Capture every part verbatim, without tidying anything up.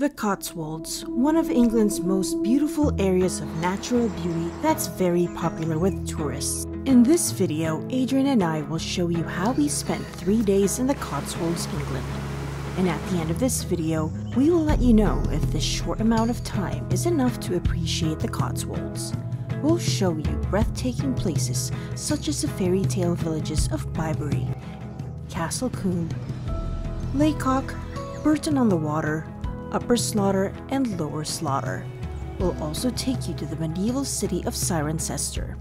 The Cotswolds, one of England's most beautiful areas of natural beauty that's very popular with tourists. In this video, Adrian and I will show you how we spent three days in the Cotswolds, England. And at the end of this video, we will let you know if this short amount of time is enough to appreciate the Cotswolds. We'll show you breathtaking places such as the fairy tale villages of Bibury, Castle Combe, Lacock, Bourton on the Water, Upper Slaughter and Lower Slaughter. We'll also take you to the medieval city of Cirencester,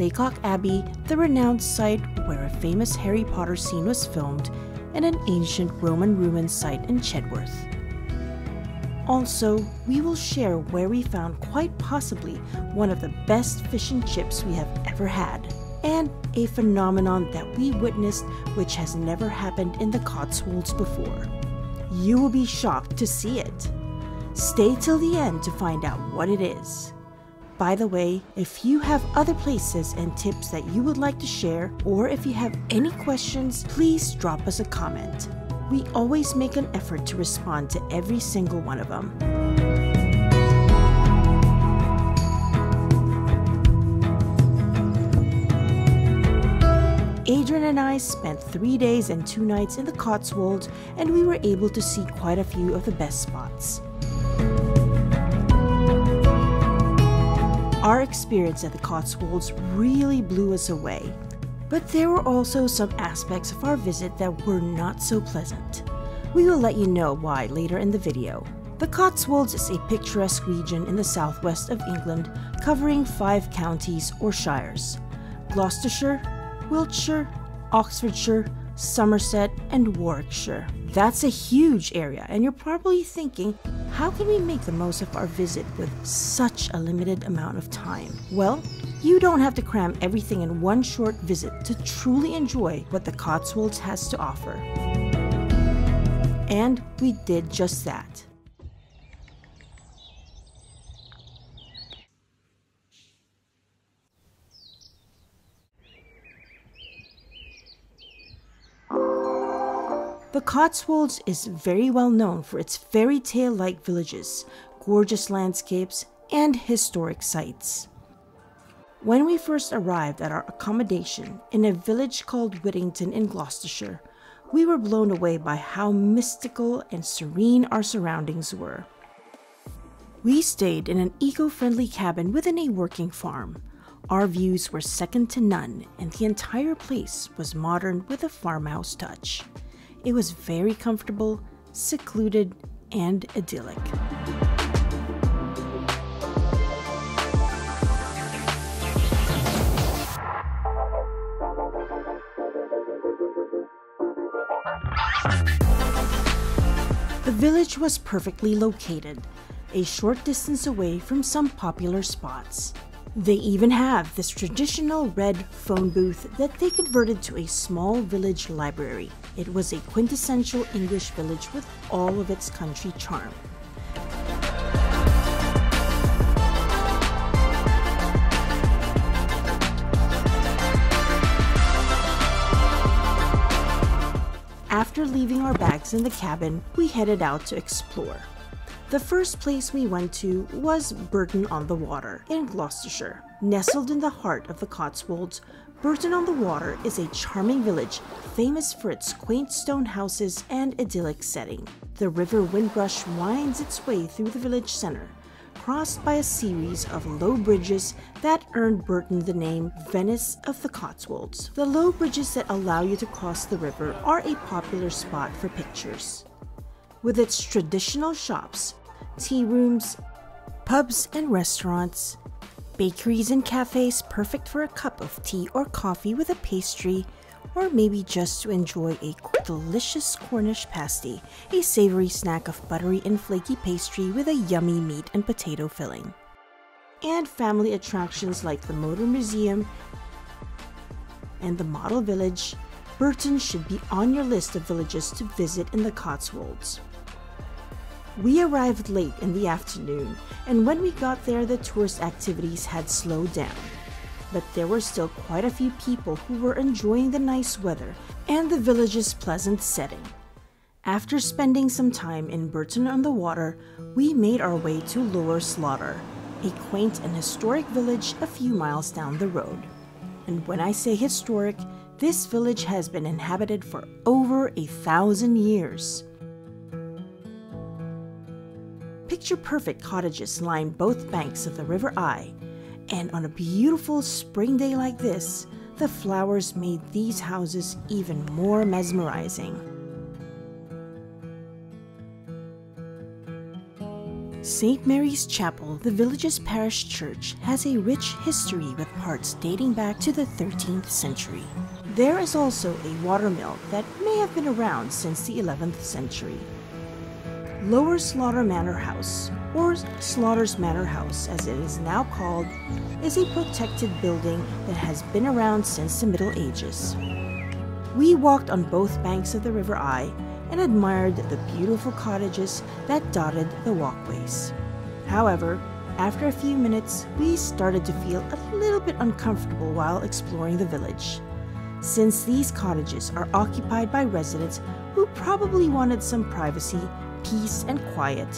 Lacock Abbey, the renowned site where a famous Harry Potter scene was filmed, and an ancient Roman ruin site in Chedworth. Also, we will share where we found quite possibly one of the best fish and chips we have ever had, and a phenomenon that we witnessed which has never happened in the Cotswolds before. You will be shocked to see it. Stay till the end to find out what it is. By the way, if you have other places and tips that you would like to share, or if you have any questions, please drop us a comment. We always make an effort to respond to every single one of them. Adrian and I spent three days and two nights in the Cotswolds, and we were able to see quite a few of the best spots. Our experience at the Cotswolds really blew us away, but there were also some aspects of our visit that were not so pleasant. We will let you know why later in the video. The Cotswolds is a picturesque region in the southwest of England, covering five counties or shires: Gloucestershire, Wiltshire, Oxfordshire, Somerset, and Warwickshire. That's a huge area, and you're probably thinking, how can we make the most of our visit with such a limited amount of time? Well, you don't have to cram everything in one short visit to truly enjoy what the Cotswolds has to offer. And we did just that. The Cotswolds is very well known for its fairy tale-like villages, gorgeous landscapes, and historic sites. When we first arrived at our accommodation in a village called Whittington in Gloucestershire, we were blown away by how mystical and serene our surroundings were. We stayed in an eco-friendly cabin within a working farm. Our views were second to none, and the entire place was modern with a farmhouse touch. It was very comfortable, secluded, and idyllic. The village was perfectly located, a short distance away from some popular spots. They even have this traditional red phone booth that they converted to a small village library. It was a quintessential English village with all of its country charm. After leaving our bags in the cabin, we headed out to explore. The first place we went to was Bourton on the Water in Gloucestershire. Nestled in the heart of the Cotswolds, Bourton on the Water is a charming village famous for its quaint stone houses and idyllic setting. The River Windrush winds its way through the village centre, crossed by a series of low bridges that earned Bourton the name Venice of the Cotswolds. The low bridges that allow you to cross the river are a popular spot for pictures. With its traditional shops, tea rooms, pubs and restaurants, bakeries and cafes perfect for a cup of tea or coffee with a pastry, or maybe just to enjoy a delicious Cornish pasty, a savory snack of buttery and flaky pastry with a yummy meat and potato filling. And family attractions like the Motor Museum and the Model Village. Bourton should be on your list of villages to visit in the Cotswolds. We arrived late in the afternoon, and when we got there the tourist activities had slowed down. But there were still quite a few people who were enjoying the nice weather and the village's pleasant setting. After spending some time in Bourton on the Water, we made our way to Lower Slaughter, a quaint and historic village a few miles down the road. And when I say historic, this village has been inhabited for over a thousand years. Picture-perfect cottages line both banks of the River Eye, and on a beautiful spring day like this, the flowers made these houses even more mesmerizing. Saint Mary's Chapel, the village's parish church, has a rich history with parts dating back to the thirteenth century. There is also a watermill that may have been around since the eleventh century. Lower Slaughter Manor House, or Slaughter's Manor House as it is now called, is a protected building that has been around since the Middle Ages. We walked on both banks of the River Eye and admired the beautiful cottages that dotted the walkways. However, after a few minutes, we started to feel a little bit uncomfortable while exploring the village, since these cottages are occupied by residents who probably wanted some privacy, peace and quiet.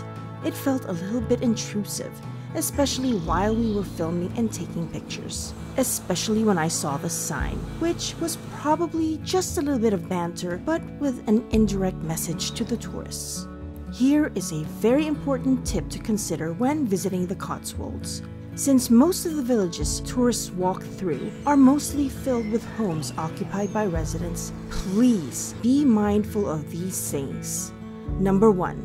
It felt a little bit intrusive, especially while we were filming and taking pictures. Especially when I saw the sign, which was probably just a little bit of banter, but with an indirect message to the tourists. Here is a very important tip to consider when visiting the Cotswolds. Since most of the villages tourists walk through are mostly filled with homes occupied by residents, please be mindful of these things. Number one,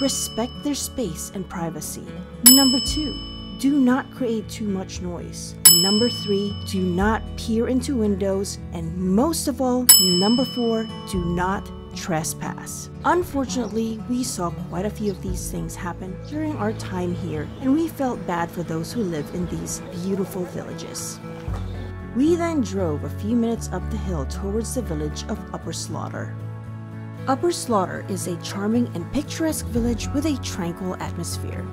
respect their space and privacy. Number two, do not create too much noise. Number three, do not peer into windows. And most of all, number four, do not trespass. Unfortunately, we saw quite a few of these things happen during our time here, and we felt bad for those who live in these beautiful villages. We then drove a few minutes up the hill towards the village of Upper Slaughter. Upper Slaughter is a charming and picturesque village with a tranquil atmosphere.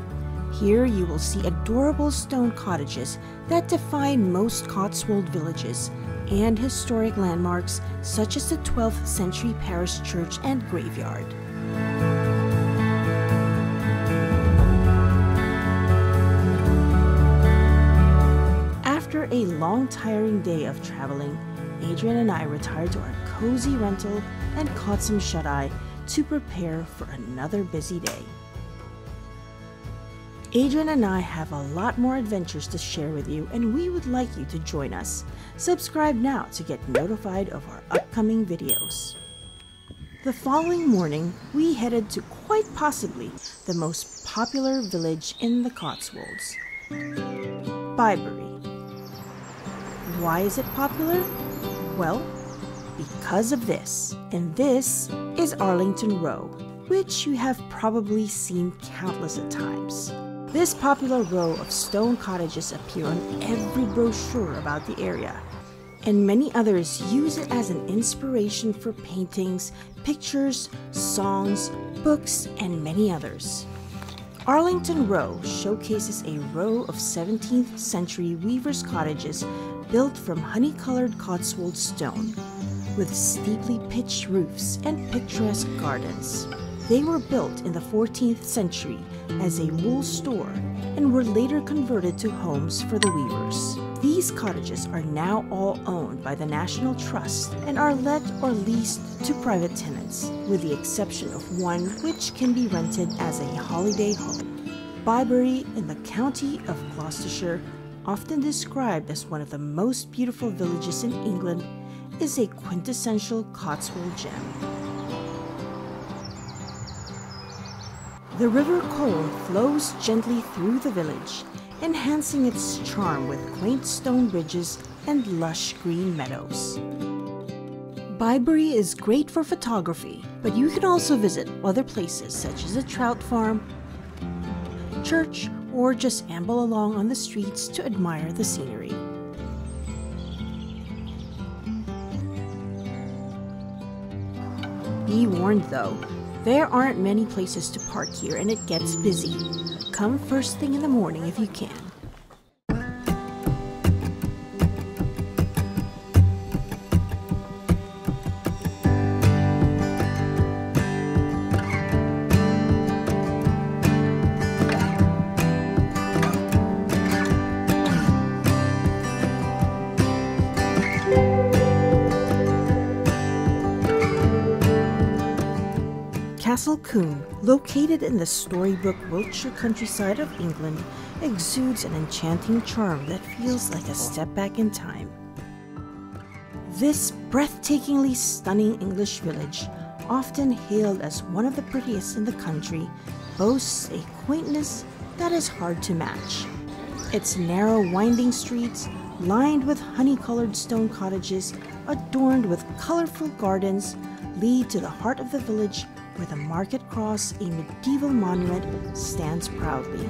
Here you will see adorable stone cottages that define most Cotswold villages and historic landmarks such as the twelfth century parish church and graveyard. After a long, tiring day of traveling, Adrian and I retired to our cozy rental and caught some shut-eye to prepare for another busy day. Adrian and I have a lot more adventures to share with you, and we would like you to join us. Subscribe now to get notified of our upcoming videos. The following morning, we headed to quite possibly the most popular village in the Cotswolds, Bibury. Why is it popular? Well, because of this. And this is Arlington Row, which you have probably seen countless of times. This popular row of stone cottages appear on every brochure about the area, and many others use it as an inspiration for paintings, pictures, songs, books, and many others. Arlington Row showcases a row of seventeenth century weavers' cottages built from honey-colored Cotswold stone, with steeply pitched roofs and picturesque gardens. They were built in the fourteenth century as a wool store and were later converted to homes for the weavers. These cottages are now all owned by the National Trust and are let or leased to private tenants, with the exception of one which can be rented as a holiday home. Bibury in the county of Gloucestershire, often described as one of the most beautiful villages in England, is a quintessential Cotswold gem. The River Cole flows gently through the village, enhancing its charm with quaint stone bridges and lush green meadows. Bibury is great for photography, but you can also visit other places such as a trout farm, church, or just amble along on the streets to admire the scenery. Be warned though, there aren't many places to park here and it gets busy. Come first thing in the morning if you can. Castle Combe, located in the storybook Wiltshire countryside of England, exudes an enchanting charm that feels like a step back in time. This breathtakingly stunning English village, often hailed as one of the prettiest in the country, boasts a quaintness that is hard to match. Its narrow winding streets, lined with honey-colored stone cottages adorned with colorful gardens, lead to the heart of the village, where the market cross, a medieval monument, stands proudly.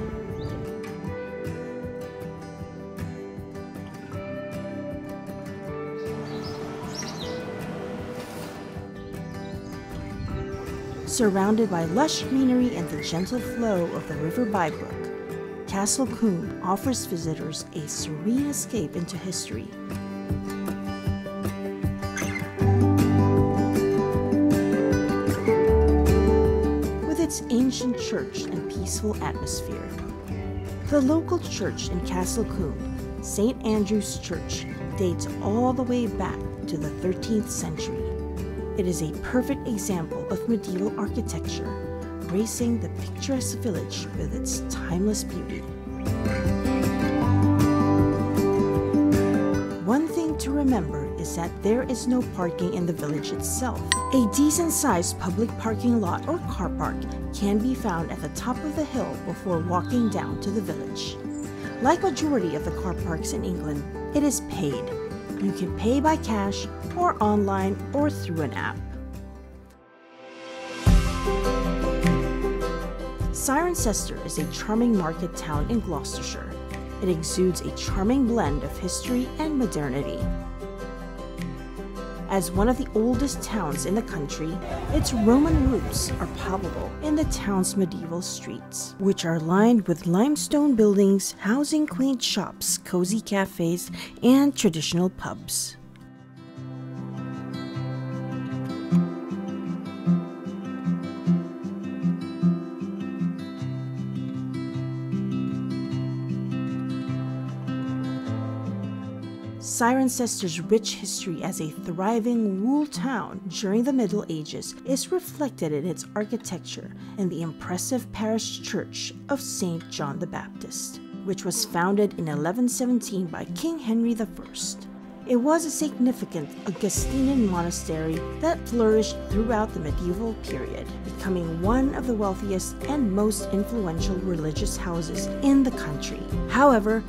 Surrounded by lush greenery and the gentle flow of the River Bybrook, Castle Combe offers visitors a serene escape into history. Its ancient church and peaceful atmosphere. The local church in Castle Combe, Saint Andrew's Church, dates all the way back to the thirteenth century. It is a perfect example of medieval architecture, gracing the picturesque village with its timeless beauty. One thing to remember is that there is no parking in the village itself. A decent-sized public parking lot or car park can be found at the top of the hill before walking down to the village. Like the majority of the car parks in England, it is paid. You can pay by cash or online or through an app. Cirencester is a charming market town in Gloucestershire. It exudes a charming blend of history and modernity. As one of the oldest towns in the country, its Roman roots are palpable in the town's medieval streets, which are lined with limestone buildings housing quaint shops, cozy cafes, and traditional pubs. Cirencester's rich history as a thriving wool town during the Middle Ages is reflected in its architecture and the impressive parish church of Saint John the Baptist, which was founded in eleven seventeen by King Henry the First. It was a significant Augustinian monastery that flourished throughout the medieval period, becoming one of the wealthiest and most influential religious houses in the country. However,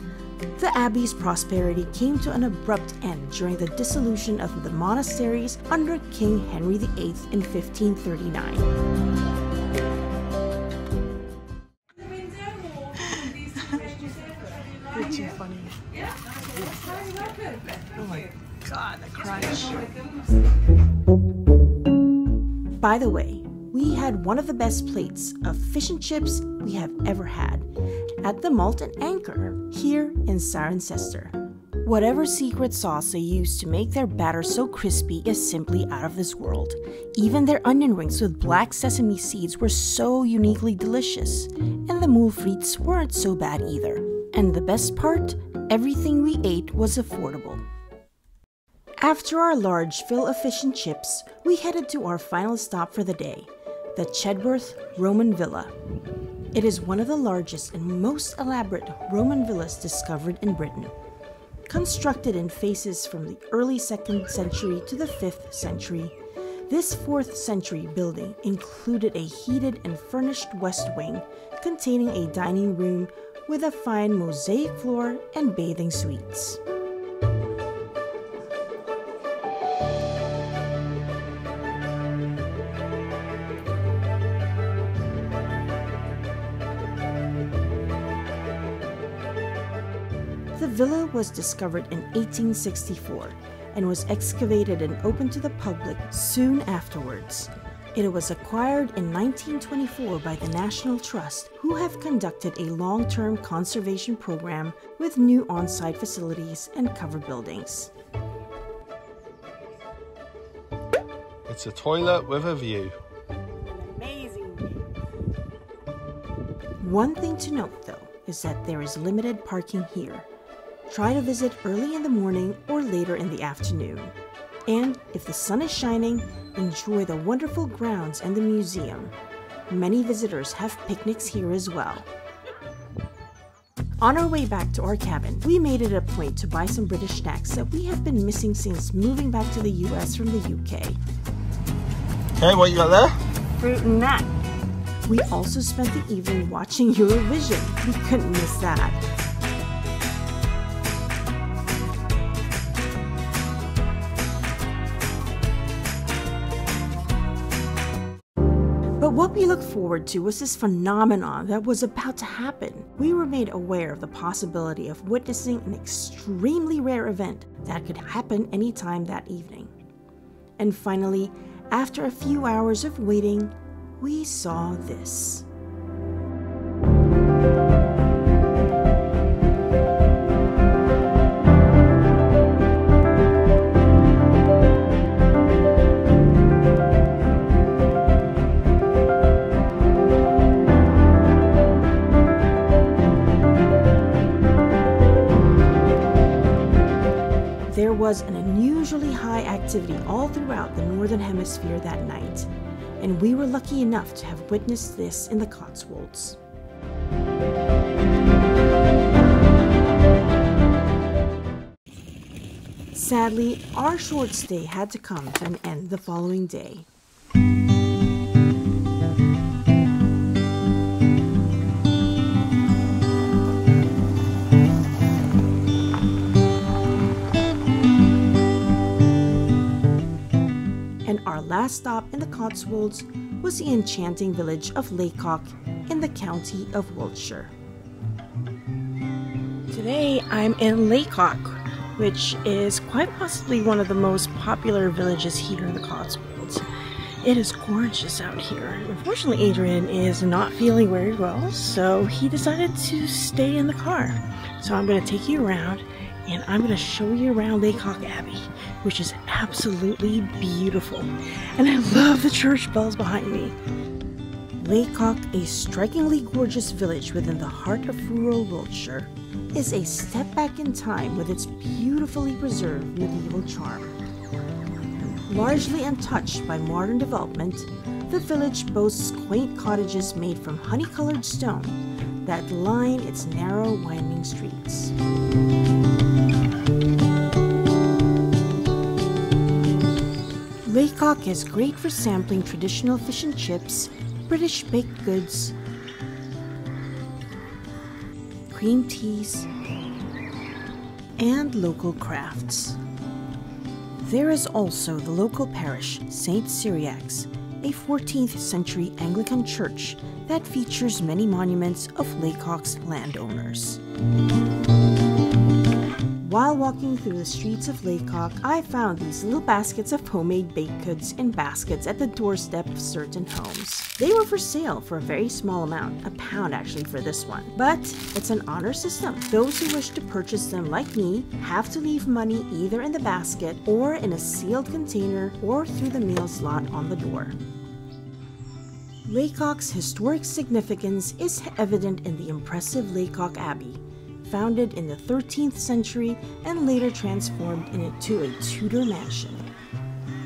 the abbey's prosperity came to an abrupt end during the dissolution of the monasteries under King Henry the Eighth in fifteen thirty-nine. Too funny. Oh my God, the crunch. By the way, we had one of the best plates of fish and chips we have ever had at the Malt and Anchor here in Cirencester. Whatever secret sauce they use to make their batter so crispy is simply out of this world. Even their onion rings with black sesame seeds were so uniquely delicious, and the moules frites weren't so bad either. And the best part, everything we ate was affordable. After our large fill of fish and chips, we headed to our final stop for the day, the Chedworth Roman Villa. It is one of the largest and most elaborate Roman villas discovered in Britain. Constructed in phases from the early second century to the fifth century, this fourth century building included a heated and furnished west wing containing a dining room with a fine mosaic floor and bathing suites. The villa was discovered in eighteen sixty-four and was excavated and opened to the public soon afterwards. It was acquired in nineteen twenty-four by the National Trust, who have conducted a long-term conservation program with new on-site facilities and covered buildings. It's a toilet with a view. Amazing view. One thing to note, though, is that there is limited parking here. Try to visit early in the morning or later in the afternoon. And if the sun is shining, enjoy the wonderful grounds and the museum. Many visitors have picnics here as well. On our way back to our cabin, we made it a point to buy some British snacks that we have been missing since moving back to the U S from the U K. Hey, what you got there? Fruit and nut. We also spent the evening watching Eurovision. We couldn't miss that. But what we looked forward to was this phenomenon that was about to happen. We were made aware of the possibility of witnessing an extremely rare event that could happen anytime that evening. And finally, after a few hours of waiting, we saw this. There was an unusually high activity all throughout the Northern Hemisphere that night, and we were lucky enough to have witnessed this in the Cotswolds. Sadly, our short stay had to come to an end the following day. Our last stop in the Cotswolds was the enchanting village of Lacock in the county of Wiltshire. Today I'm in Lacock, which is quite possibly one of the most popular villages here in the Cotswolds. It is gorgeous out here. Unfortunately, Adrian is not feeling very well, so he decided to stay in the car. So I'm going to take you around and I'm going to show you around Lacock Abbey, which is absolutely beautiful. And I love the church bells behind me. Lacock, a strikingly gorgeous village within the heart of rural Wiltshire, is a step back in time with its beautifully preserved medieval charm. Largely untouched by modern development, the village boasts quaint cottages made from honey-colored stone that line its narrow, winding streets. Lacock is great for sampling traditional fish and chips, British baked goods, cream teas, and local crafts. There is also the local parish, Saint Cyriac's, a fourteenth century Anglican church that features many monuments of Lacock's landowners. While walking through the streets of Lacock, I found these little baskets of homemade baked goods in baskets at the doorstep of certain homes. They were for sale for a very small amount, a pound actually for this one. But it's an honor system. Those who wish to purchase them, like me, have to leave money either in the basket or in a sealed container or through the mail slot on the door. Lacock's historic significance is evident in the impressive Lacock Abbey, founded in the thirteenth century and later transformed into a Tudor mansion.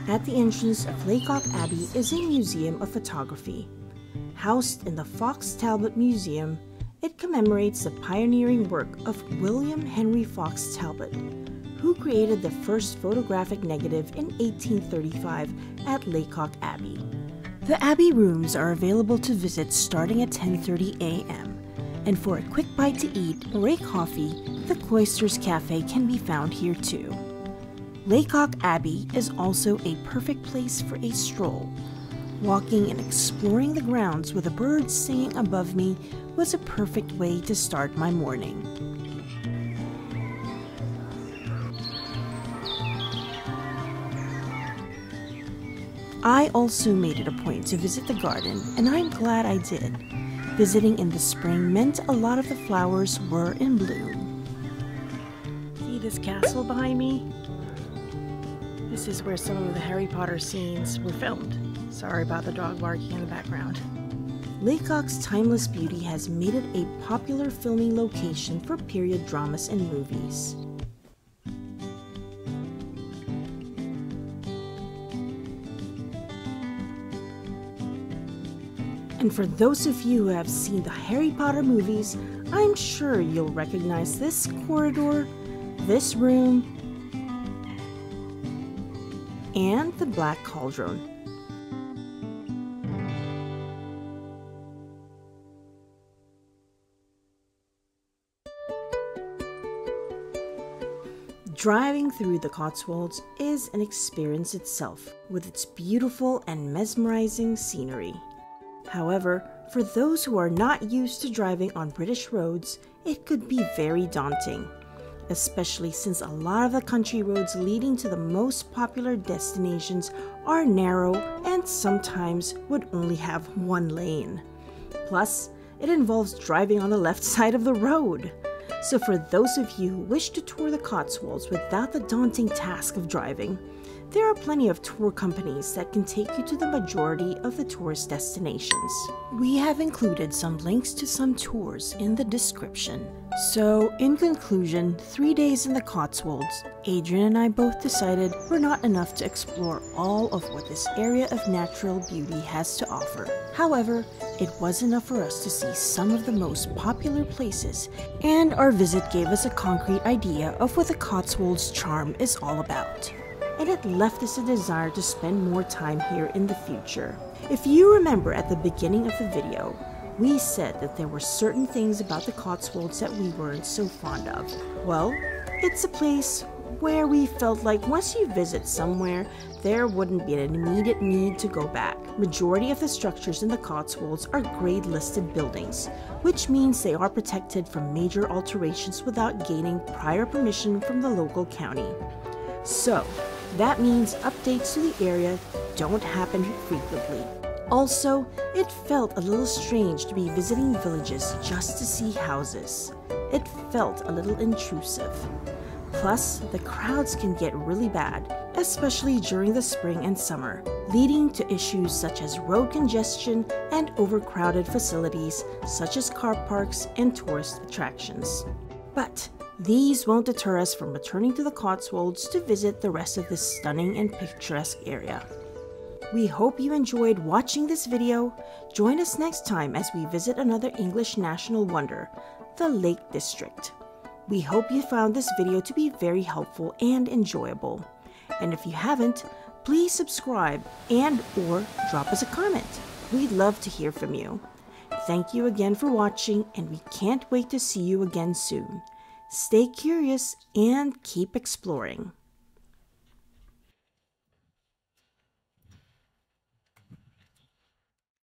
At the entrance of Lacock Abbey is a museum of photography. Housed in the Fox Talbot Museum, it commemorates the pioneering work of William Henry Fox Talbot, who created the first photographic negative in eighteen thirty-five at Lacock Abbey. The Abbey rooms are available to visit starting at ten thirty a m And for a quick bite to eat or a coffee, the Cloisters Cafe can be found here too. Lacock Abbey is also a perfect place for a stroll. Walking and exploring the grounds with the birds singing above me was a perfect way to start my morning. I also made it a point to visit the garden, and I'm glad I did. Visiting in the spring meant a lot of the flowers were in bloom. See this castle behind me? This is where some of the Harry Potter scenes were filmed. Sorry about the dog barking in the background. Lacock's timeless beauty has made it a popular filming location for period dramas and movies. And for those of you who have seen the Harry Potter movies, I'm sure you'll recognize this corridor, this room, and the Black Cauldron. Driving through the Cotswolds is an experience itself, with its beautiful and mesmerizing scenery. However, for those who are not used to driving on British roads, it could be very daunting, especially since a lot of the country roads leading to the most popular destinations are narrow and sometimes would only have one lane. Plus, it involves driving on the left side of the road. So for those of you who wish to tour the Cotswolds without the daunting task of driving, there are plenty of tour companies that can take you to the majority of the tourist destinations. We have included some links to some tours in the description. So in conclusion, three days in the Cotswolds, Adrian and I both decided were not enough to explore all of what this area of natural beauty has to offer. However, it was enough for us to see some of the most popular places, and our visit gave us a concrete idea of what the Cotswolds charm is all about. And it left us a desire to spend more time here in the future. If you remember at the beginning of the video, we said that there were certain things about the Cotswolds that we weren't so fond of. Well, it's a place where we felt like once you visit somewhere, there wouldn't be an immediate need to go back. Majority of the structures in the Cotswolds are grade-listed buildings, which means they are protected from major alterations without gaining prior permission from the local county. So, that means updates to the area don't happen frequently. Also, it felt a little strange to be visiting villages just to see houses. It felt a little intrusive. Plus, the crowds can get really bad, especially during the spring and summer, leading to issues such as road congestion and overcrowded facilities such as car parks and tourist attractions. But these won't deter us from returning to the Cotswolds to visit the rest of this stunning and picturesque area. We hope you enjoyed watching this video. Join us next time as we visit another English national wonder, the Lake District. We hope you found this video to be very helpful and enjoyable. And if you haven't, please subscribe and or drop us a comment. We'd love to hear from you. Thank you again for watching, and we can't wait to see you again soon. Stay curious and keep exploring.